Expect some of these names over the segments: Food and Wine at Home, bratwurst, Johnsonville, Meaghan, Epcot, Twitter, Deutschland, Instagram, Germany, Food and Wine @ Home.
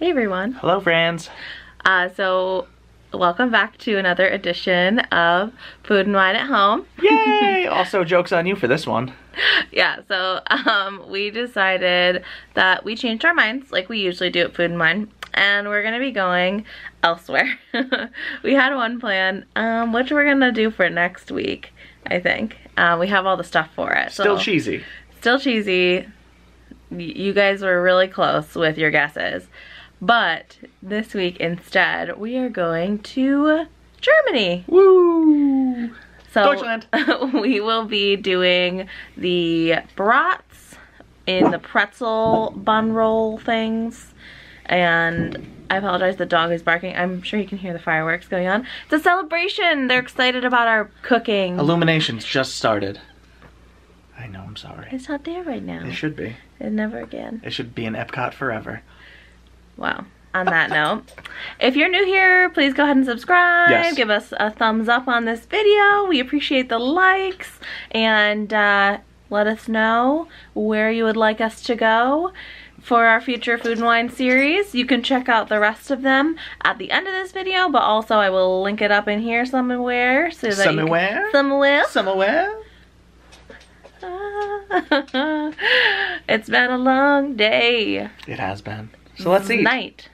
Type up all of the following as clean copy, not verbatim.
Hey everyone. Hello friends. So welcome back to another edition of Food and Wine at Home. Yay! Also, joke's on you for this one. Yeah, so we decided that we changed our minds like we usually do at Food and Wine, and we're gonna be going elsewhere. We had one plan, which we're gonna do for next week, I think. We have all the stuff for it. Still so cheesy. Still cheesy. You guys were really close with your guesses. But this week instead, we are going to Germany. Woo! So Deutschland. We will be doing the brats in the pretzel bun roll things. And I apologize, the dog is barking. I'm sure you can hear the fireworks going on. It's a celebration. They're excited about our cooking. Illuminations just started. I know, I'm sorry. It's not there right now. It should be. And never again. It should be in Epcot forever. Wow. On that note, if you're new here, please go ahead and subscribe. Yes. Give us a thumbs up on this video. We appreciate the likes. And let us know where you would like us to go for our future Food and Wine series. You can check out the rest of them at the end of this video, but also I will link it up in here somewhere. So that somewhere? You can, somewhere? It's been a long day. It has been. So let's eat. Night.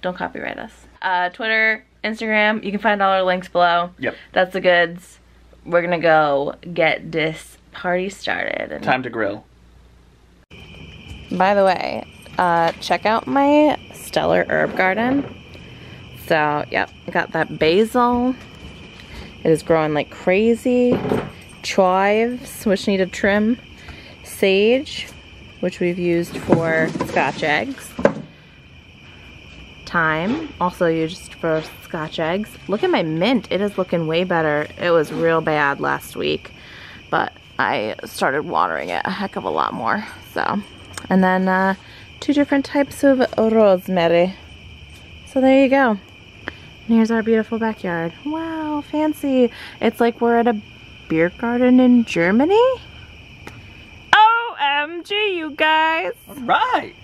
Don't copyright us. Twitter, Instagram, you can find all our links below. Yep. That's the goods. We're gonna go get this party started. And time to grill. By the way, check out my stellar herb garden. So, yep, got that basil. It is growing like crazy. Chives, which need a trim. Sage, which we've used for scotch eggs. Thyme, also used for scotch eggs. Look at my mint, it is looking way better. It was real bad last week, but I started watering it a heck of a lot more. So, and then two different types of rosemary. So there you go. And here's our beautiful backyard. Wow, fancy. It's like we're at a beer garden in Germany. OMG, you guys. All right.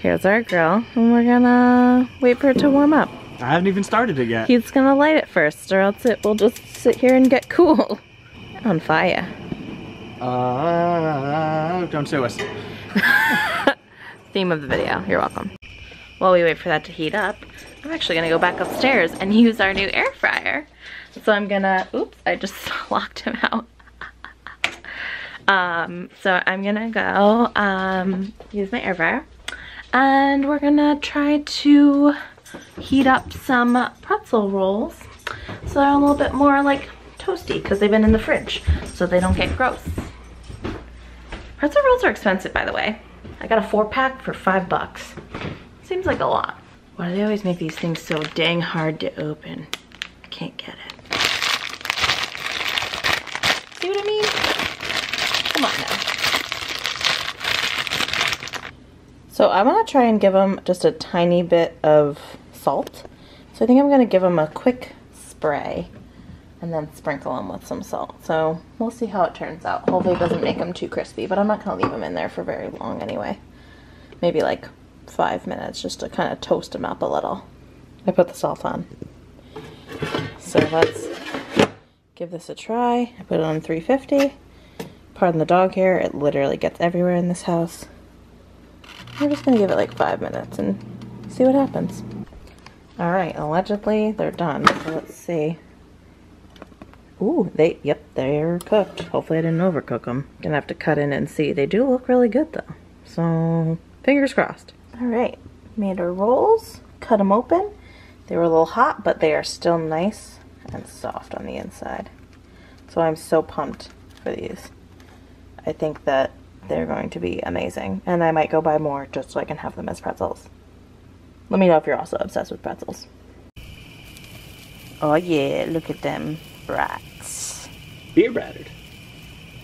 Here's our grill, and we're gonna wait for it to warm up. I haven't even started it yet. He's gonna light it first, or else it will just sit here and get cool. On fire. Don't sue us. Theme of the video, you're welcome. While we wait for that to heat up, I'm actually gonna go back upstairs and use our new air fryer. So I'm gonna, oops, I just locked him out. So I'm gonna go use my air fryer, and we're gonna try to heat up some pretzel rolls so they're a little bit more like toasty, because they've been in the fridge so they don't get gross. Pretzel rolls are expensive, by the way. I got a 4-pack for $5. Seems like a lot. Why do they always make these things so dang hard to open? I can't get it. See what I mean? Come on now. So I'm gonna try and give them just a tiny bit of salt. So I think I'm gonna give them a quick spray and then sprinkle them with some salt. So we'll see how it turns out. Hopefully it doesn't make them too crispy, but I'm not gonna leave them in there for very long anyway. Maybe like 5 minutes just to kind of toast them up a little. I put the salt on. So let's give this a try. I put it on 350. Pardon the dog hair, it literally gets everywhere in this house. We're just gonna give it like 5 minutes and see what happens. All right, allegedly they're done, so let's see. Ooh, yep, they're cooked. Hopefully I didn't overcook them. Gonna have to cut in and see. They do look really good though, so fingers crossed. All right, made our rolls, cut them open. They were a little hot, but they are still nice and soft on the inside. So I'm so pumped for these. I think that they're going to be amazing, and I might go buy more just so I can have them as pretzels. Let me know if you're also obsessed with pretzels. Oh yeah, look at them brats. Beer battered.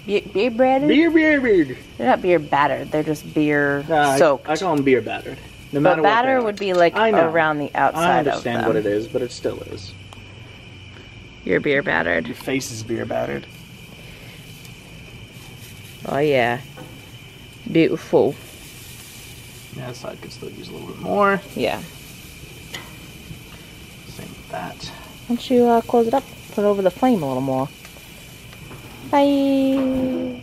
Beer battered? Beer. They're not beer battered, they're just beer soaked. I call them beer battered. No matter what. Batter would be like around the outside of them. I understand what it is, but it still is. You're beer battered. Your face is beer battered. Oh yeah. Beautiful. That side could still use a little bit more. Yeah. Same with that. Why don't you close it up? Put it over the flame a little more. Bye.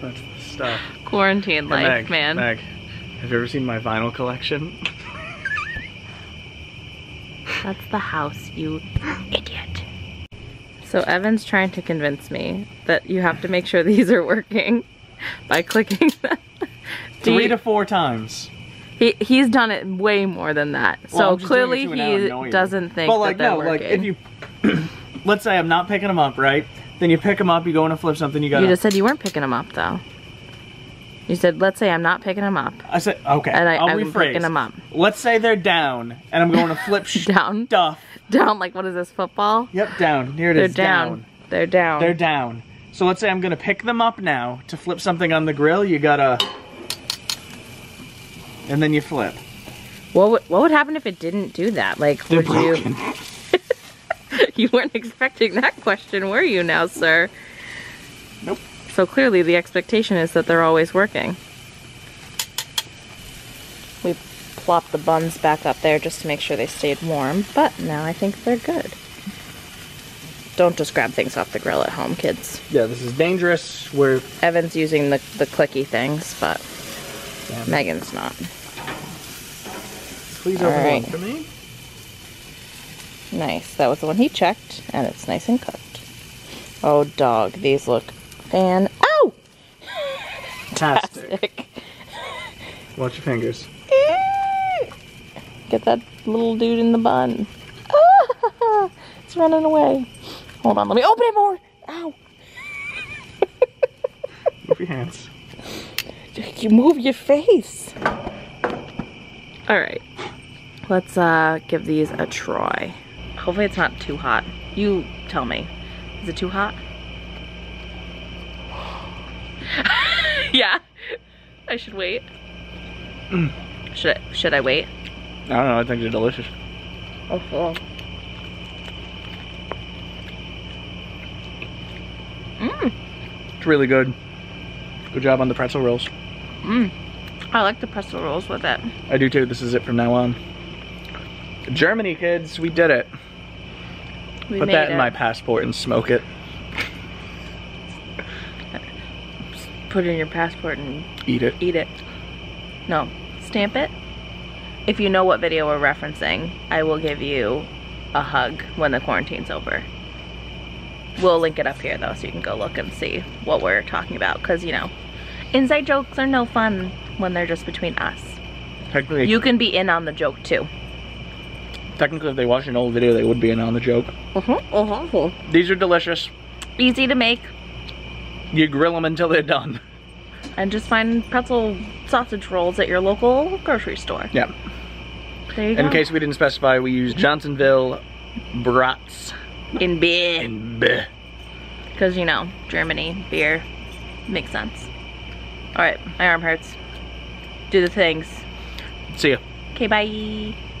That's the stuff. Quarantine life, Meg, man. Meg, have you ever seen my vinyl collection? That's the house, you idiot. So Evan's trying to convince me that you have to make sure these are working by clicking them. 3 to 4 times. He's done it way more than that. Well, so clearly he doesn't think that they're working. If you let's say I'm not picking them up, right? Then you pick them up, you go in to flip something, you got. You just said you weren't picking them up though. You said, let's say I'm not picking them up. I said, okay, and I'm picking them up. Let's say they're down, and I'm going to flip down stuff. Down, like what is this, football? Yep, down. Here it is, down. They're down. They're down. So let's say I'm going to pick them up now. To flip something on the grill, you gotta... And then you flip. What would happen if it didn't do that? Like, they're broken. You weren't expecting that question, were you now, sir? Nope. So clearly the expectation is that they're always working. We plopped the buns back up there just to make sure they stayed warm, but now I think they're good. Don't just grab things off the grill at home, kids. Yeah, this is dangerous. We're... Evan's using the clicky things, but yeah. Megan's not. Please overrun for me. Nice. That was the one he checked, and it's nice and cooked. Oh, dog. These look fan... Oh! Fantastic. Watch your fingers. Get that little dude in the bun. Ah, it's running away. Hold on. Let me open it more. Ow. Move your hands. You move your face. All right. Let's give these a try. Hopefully it's not too hot. You tell me. Is it too hot? Yeah. I should wait. Mm. Should I wait? I don't know. I think they're delicious. Oh, cool. Mmm. It's really good. Good job on the pretzel rolls. Mmm. I like the pretzel rolls with it. I do too. This is it from now on. Germany, kids. We did it. We put that in my passport and smoke it. Put it in your passport and eat it. Eat it. No, stamp it. If you know what video we're referencing, I will give you a hug when the quarantine's over. We'll link it up here though, so you can go look and see what we're talking about. Because, you know, inside jokes are no fun when they're just between us. Technically, you can be in on the joke too. Technically, if they watched an old video, they would be in on the joke. These are delicious. Easy to make. You grill them until they're done. And just find pretzel sausage rolls at your local grocery store. Yeah. There you go. In case we didn't specify, we used Johnsonville brats. In beer. In beer. Because, you know, Germany, beer, makes sense. All right, my arm hurts. Do the things. See ya. Okay, bye.